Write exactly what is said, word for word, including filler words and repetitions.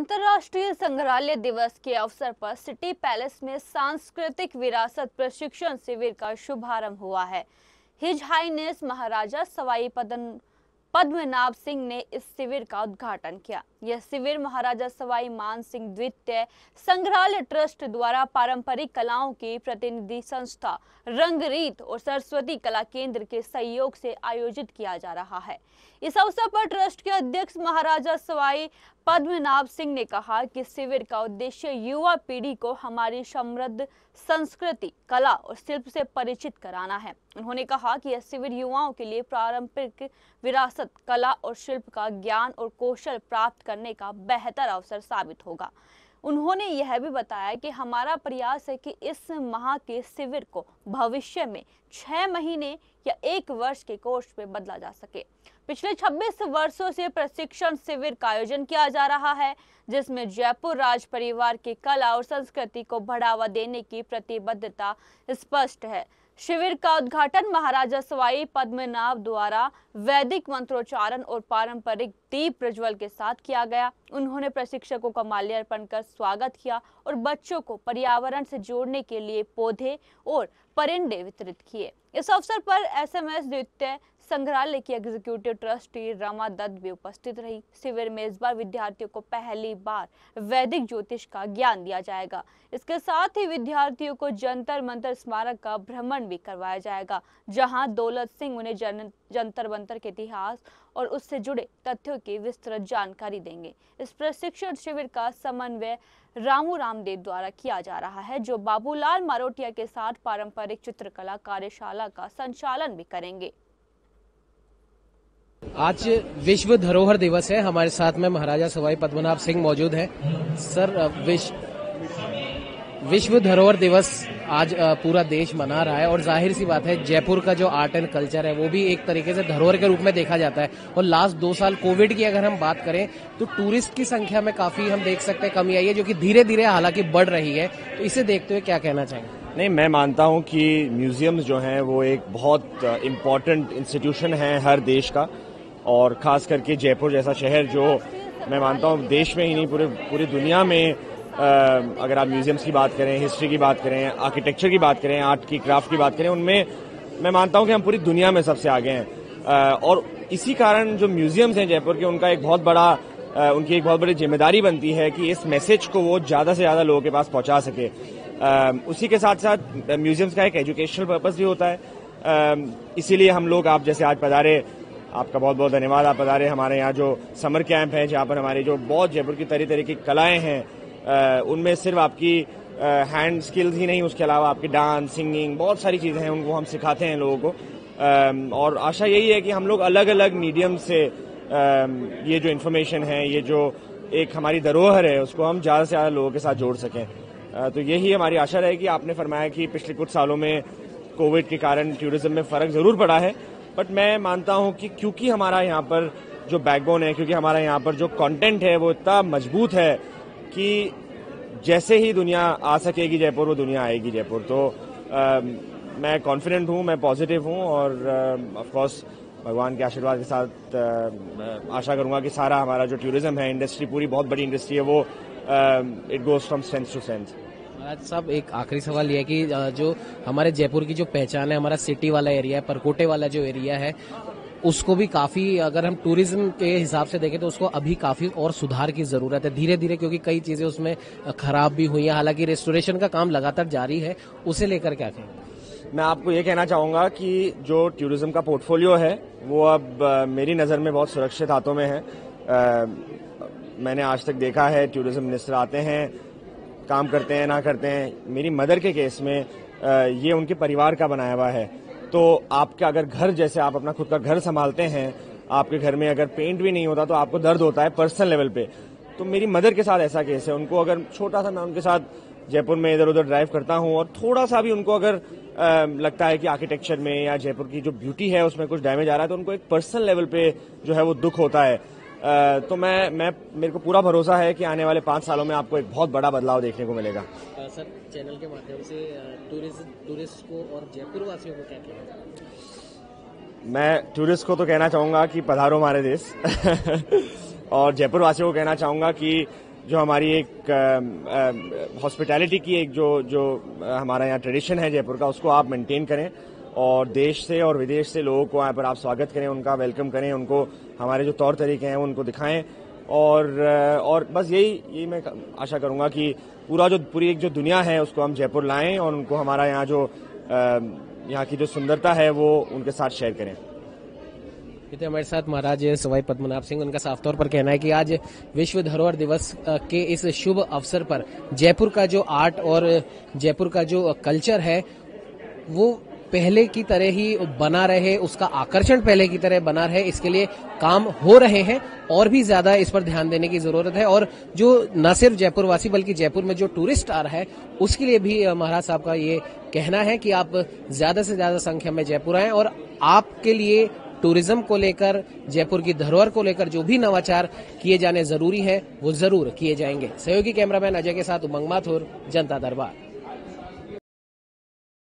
अंतर्राष्ट्रीय संग्रहालय दिवस के अवसर पर सिटी पैलेस में सांस्कृतिक विरासत प्रशिक्षण शिविर का शुभारंभ हुआ है। हिज हाइनेस महाराजा सवाई पद्मनाभ सिंह ने इस शिविर का उद्घाटन किया। यह शिविर महाराजा सवाई मान सिंह द्वितीय संग्रहालय ट्रस्ट द्वारा पारंपरिक कलाओं की प्रतिनिधि संस्था रंग रीत और सरस्वती कला केंद्र के सहयोग से आयोजित किया जा रहा है। इस अवसर पर ट्रस्ट के अध्यक्ष महाराजा सवाई पद्मनाभ सिंह ने कहा कि शिविर का उद्देश्य युवा पीढ़ी को हमारी समृद्ध संस्कृति, कला और शिल्प से परिचित कराना है। उन्होंने कहा कि यह शिविर युवाओं के लिए पारंपरिक विरासत, कला और शिल्प का ज्ञान और कौशल प्राप्त करने का बेहतर अवसर साबित होगा। उन्होंने यह भी बताया कि हमारा प्रयास है कि इस माह के शिविर को भविष्य में छह महीने या एक वर्ष के कोर्स में बदला जा सके। पिछले छब्बीस वर्षों से प्रशिक्षण शिविर का आयोजन किया जा रहा है, जिसमें जयपुर राज परिवार की कला और संस्कृति को बढ़ावा देने की प्रतिबद्धता स्पष्ट है। शिविर का उद्घाटन महाराजा सवाई पद्मनाभ द्वारा वैदिक मंत्रोच्चारण और पारंपरिक दीप प्रज्वल के साथ किया गया। उन्होंने प्रशिक्षकों का माल्यार्पण कर स्वागत किया और बच्चों को पर्यावरण से जोड़ने के लिए पौधे और परिंदे वितरित किए। इस अवसर पर एसएमएस द्वितीय संग्रहालय की एग्जीक्यूटिव ट्रस्टी रमा दत्त भी उपस्थित रही। शिविर में इस बार विद्यार्थियों को पहली बार वैदिक ज्योतिष का ज्ञान दिया जाएगा। इसके साथ ही विद्यार्थियों को जंतर मंतर स्मारक का भ्रमण भी करवाया जाएगा, जहां दौलत सिंह उन्हें जन, जंतर मंतर के इतिहास और उससे जुड़े तथ्यों की विस्तृत जानकारी देंगे। इस प्रशिक्षण शिविर का समन्वय रामू रामदेव द्वारा किया जा रहा है, जो बाबूलाल मारोटिया के साथ पारंपरिक चित्रकला कार्यशाला का संचालन भी करेंगे। आज विश्व धरोहर दिवस है। हमारे साथ में महाराजा सवाई पद्मनाभ सिंह मौजूद हैं। सर, विश्व विश्व धरोहर दिवस आज पूरा देश मना रहा है और जाहिर सी बात है जयपुर का जो आर्ट एंड कल्चर है वो भी एक तरीके से धरोहर के रूप में देखा जाता है। और लास्ट दो साल कोविड की अगर हम बात करें तो टूरिस्ट की संख्या में काफी हम देख सकते हैं कमी आई है, जो कि धीरे धीरे हालांकि बढ़ रही है। तो इसे देखते हुए क्या कहना चाहेंगे? नहीं, मैं मानता हूं कि म्यूजियम्स जो हैं वो एक बहुत इम्पॉर्टेंट इंस्टीट्यूशन है हर देश का, और खास करके जयपुर जैसा शहर जो मैं मानता हूं देश में ही नहीं पूरे पूरी दुनिया में, आ, अगर आप म्यूजियम्स की बात करें, हिस्ट्री की बात करें, आर्किटेक्चर की बात करें, आर्ट की, क्राफ्ट की बात करें, उनमें मैं मानता हूं कि हम पूरी दुनिया में सबसे आगे हैं। आ, और इसी कारण जो म्यूजियम्स हैं जयपुर के, उनका एक बहुत बड़ा आ, उनकी एक बहुत बड़ी जिम्मेदारी बनती है कि इस मैसेज को वो ज़्यादा से ज़्यादा लोगों के पास पहुँचा सके। आ, उसी के साथ साथ म्यूजियम्स का एक एजुकेशनल पर्पस भी होता है। इसीलिए हम लोग, आप जैसे आज पधारे, आपका बहुत बहुत धन्यवाद, आप पधारे। हमारे यहाँ जो समर कैंप है जहाँ पर हमारे जो बहुत जयपुर की तरह तरह की कलाएं हैं, उनमें सिर्फ आपकी हैंड स्किल्स ही नहीं, उसके अलावा आपकी डांस, सिंगिंग, बहुत सारी चीज़ें हैं, उनको हम सिखाते हैं लोगों को। आ, और आशा यही है कि हम लोग अलग अलग मीडियम से आ, ये जो इन्फॉर्मेशन है, ये जो एक हमारी धरोहर है, उसको हम ज़्यादा से ज़्यादा लोगों के साथ जोड़ सकें। तो यही हमारी आशा रहेगी। आपने फरमाया कि पिछले कुछ सालों में कोविड के कारण टूरिज्म में फ़र्क ज़रूर पड़ा है, बट मैं मानता हूं कि क्योंकि हमारा यहां पर जो बैकबोन है, क्योंकि हमारा यहां पर जो कंटेंट है वो इतना मजबूत है कि जैसे ही दुनिया आ सकेगी जयपुर, वो दुनिया आएगी जयपुर। तो आ, मैं कॉन्फिडेंट हूं, मैं पॉजिटिव हूं और ऑफकोर्स भगवान के आशीर्वाद के साथ आ, आशा करूंगा कि सारा हमारा जो टूरिज्म है, इंडस्ट्री पूरी बहुत बड़ी इंडस्ट्री है, वो it goes from sense to sense. Maharaj साहब, एक आखिरी सवाल यह है कि जो हमारे जयपुर की जो पहचान है, हमारा सिटी वाला एरिया है, परकोटे वाला जो एरिया है, उसको भी काफी, अगर हम टूरिज्म के हिसाब से देखें तो उसको अभी काफी और सुधार की जरूरत है धीरे धीरे, क्योंकि कई चीजें उसमें खराब भी हुई है। हालांकि रेस्टोरेशन का काम लगातार जारी है, उसे लेकर क्या कहें? मैं आपको ये कहना चाहूंगा कि जो टूरिज्म का पोर्टफोलियो है वो अब मेरी नजर में बहुत सुरक्षित हाथों में है। मैंने आज तक देखा है टूरिज्म मिनिस्टर आते हैं, काम करते हैं, ना करते हैं। मेरी मदर के केस में ये उनके परिवार का बनाया हुआ है। तो आपका अगर घर, जैसे आप अपना खुद का घर संभालते हैं, आपके घर में अगर पेंट भी नहीं होता तो आपको दर्द होता है पर्सनल लेवल पे। तो मेरी मदर के साथ ऐसा केस है। उनको अगर छोटा सा, मैं उनके साथ जयपुर में इधर उधर ड्राइव करता हूँ और थोड़ा सा भी उनको अगर आ, लगता है कि आर्किटेक्चर में या जयपुर की जो ब्यूटी है उसमें कुछ डैमेज आ रहा है, तो उनको एक पर्सनल लेवल पे जो है वो दुख होता है। Uh, तो मैं मैं मेरे को पूरा भरोसा है कि आने वाले पाँच सालों में आपको एक बहुत बड़ा बदलाव देखने को मिलेगा। uh, सर, चैनल के माध्यम से टूरिस्ट टूरिस्ट को और जयपुर वासियों को क्या कहना चाहूँगा? मैं टूरिस्ट को तो कहना चाहूँगा कि पधारो हमारे देश और जयपुर वासियों को कहना चाहूँगा कि जो हमारी एक हॉस्पिटैलिटी की एक जो जो हमारा यहाँ ट्रेडिशन है जयपुर का, उसको आप मेंटेन करें और देश से और विदेश से लोगों को यहाँ पर आप स्वागत करें, उनका वेलकम करें, उनको हमारे जो तौर तरीके हैं उनको दिखाएं और और बस यही यही मैं आशा करूँगा कि पूरा जो पूरी एक जो दुनिया है उसको हम जयपुर लाएं और उनको हमारा यहाँ जो यहाँ की जो सुंदरता है वो उनके साथ शेयर करें। ये हमारे साथ महाराजा सवाई पद्मनाभ सिंह, उनका साफ तौर पर कहना है कि आज विश्व धरोहर दिवस के इस शुभ अवसर पर जयपुर का जो आर्ट और जयपुर का जो कल्चर है वो पहले की तरह ही बना रहे, उसका आकर्षण पहले की तरह बना रहे, इसके लिए काम हो रहे हैं और भी ज्यादा इस पर ध्यान देने की जरूरत है। और जो न सिर्फ जयपुरवासी बल्कि जयपुर में जो टूरिस्ट आ रहा है उसके लिए भी महाराज साहब का ये कहना है कि आप ज्यादा से ज्यादा संख्या में जयपुर आएं और आपके लिए टूरिज्म को लेकर, जयपुर की धरोहर को लेकर जो भी नवाचार किए जाने जरूरी है वो जरूर किए जाएंगे। सहयोगी कैमरामैन अजय के साथ उमंग माथुर, जनता दरबार।